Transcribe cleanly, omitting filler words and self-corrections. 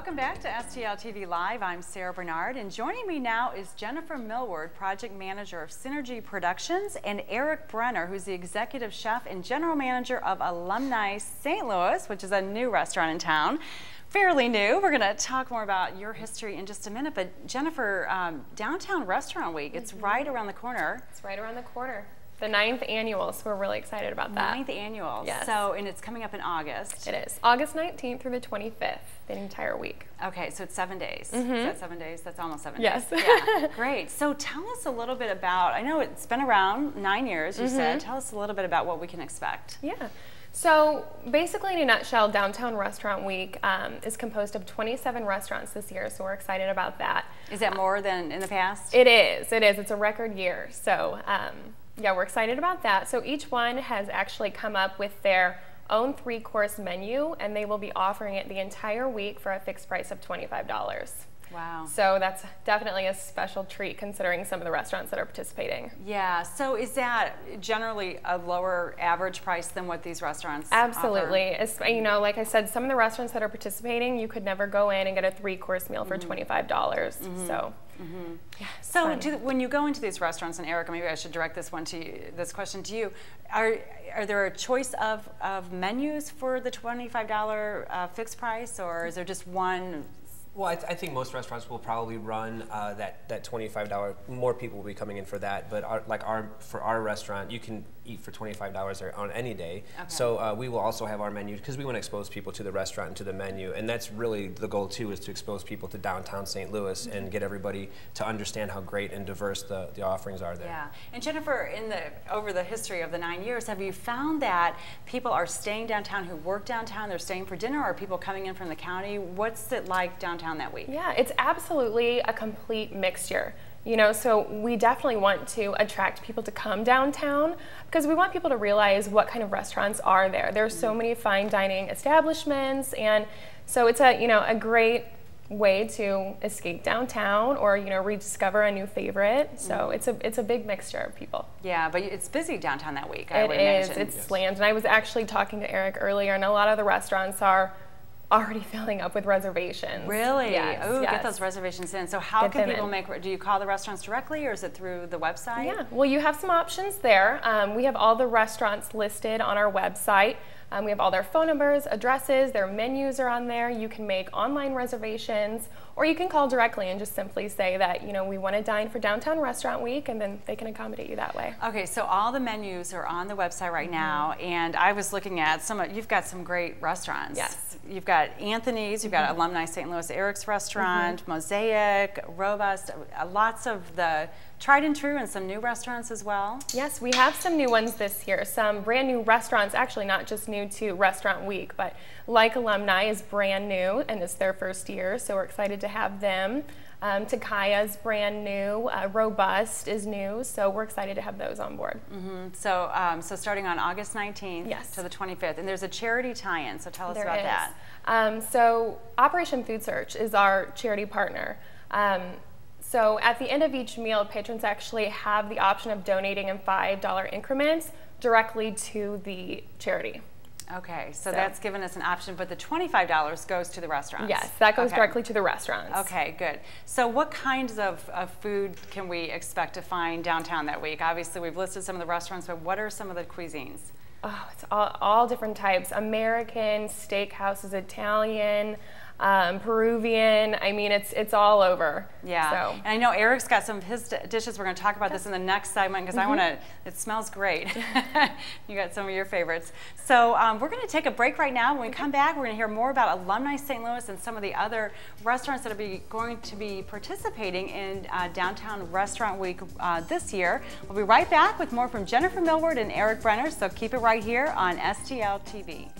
Welcome back to STL TV Live. I'm Sarah Bernard, and joining me now is Jennifer Millward, Project Manager of Synergy Productions, and Eric Brenner, who's the Executive Chef and General Manager of Alumni St. Louis, which is a new restaurant in town. Fairly new. We're going to talk more about your history in just a minute, but Jennifer, Downtown Restaurant Week, it's right around the corner. It's right around the corner. The 9th annual, so we're really excited about that. 9th annual, yes. So, and it's coming up in August. It is, August 19th through the 25th, the entire week. Okay, so it's 7 days. Mm-hmm. Is that 7 days? That's almost 7 days. Yes. Yeah. Great, so tell us a little bit about, I know it's been around 9 years, you said. Tell us a little bit about what we can expect. Yeah, so basically in a nutshell, Downtown Restaurant Week is composed of 27 restaurants this year, so we're excited about that. Is that more than in the past? It is, it is. It's a record year, so yeah, we're excited about that. So each one has actually come up with their own 3-course menu, and they will be offering it the entire week for a fixed price of $25. Wow. So that's definitely a special treat considering some of the restaurants that are participating. Yeah, so is that generally a lower average price than what these restaurants Absolutely. Offer? You know, like I said, some of the restaurants that are participating, you could never go in and get a 3-course meal for $25. So, yeah, so when you go into these restaurants, and Eric, maybe I should direct this one to you, this question to you, are there a choice of menus for the $25 fixed price, or is there just one? Well, I think most restaurants will probably run that $25. More people will be coming in for that, but for our restaurant, you can eat for $25 on any day. Okay. So we will also have our menu because we want to expose people to the restaurant and to the menu, and that's really the goal too, is to expose people to downtown St. Louis and get everybody to understand how great and diverse the offerings are there. Yeah, and Jennifer, over the history of the 9 years, have you found that people are staying downtown who work downtown? They're staying for dinner, or are people coming in from the county? What's it like downtown that week? Yeah, it's absolutely a complete mixture. You know, so we definitely want to attract people to come downtown because we want people to realize what kind of restaurants are there. There's so many fine dining establishments, and so it's a, you know, a great way to escape downtown or, you know, rediscover a new favorite. So it's a big mixture of people. Yeah, but it's busy downtown that week, I would imagine. It's slammed, and I was actually talking to Eric earlier, and a lot of the restaurants are already filling up with reservations. Really? Yes, get those reservations in. So how can people do you call the restaurants directly, or is it through the website? Yeah, well, you have some options there. We have all the restaurants listed on our website. We have all their phone numbers, addresses, their menus are on there. You can make online reservations, or you can call directly and just simply say that, you know, we want to dine for Downtown Restaurant Week, and then they can accommodate you that way. Okay, so all the menus are on the website right now, and I was looking at some of, you've got some great restaurants. Yes. You've got Anthony's, you've got Alumni St. Louis, Eric's Restaurant, Mosaic, Robust, lots of the tried and true, and some new restaurants as well. Yes, we have some new ones this year, some brand new restaurants, actually not just new to Restaurant Week, but like Alumni is brand new, and it's their first year, so we're excited to have them. Takaya's brand new, Robust is new, so we're excited to have those on board. So, starting on August 19th to the 25th, and there's a charity tie-in, so tell us about that. So Operation Food Search is our charity partner. So at the end of each meal, patrons actually have the option of donating in $5 increments directly to the charity. Okay, so that's given us an option, but the $25 goes to the restaurants. Yes, that goes directly to the restaurants. Okay, good. So what kinds of food can we expect to find downtown that week? Obviously, we've listed some of the restaurants, but what are some of the cuisines? Oh, it's all different types. American, steakhouses, Italian, Peruvian. I mean, it's all over. Yeah, so. And I know Eric's got some of his dishes. We're going to talk about this in the next segment because I want to, it smells great. You got some of your favorites. So we're going to take a break right now. When we come back, we're going to hear more about Alumni St. Louis and some of the other restaurants that are going to be participating in Downtown Restaurant Week this year. We'll be right back with more from Jennifer Millward and Eric Brenner, so keep it right here on STL TV.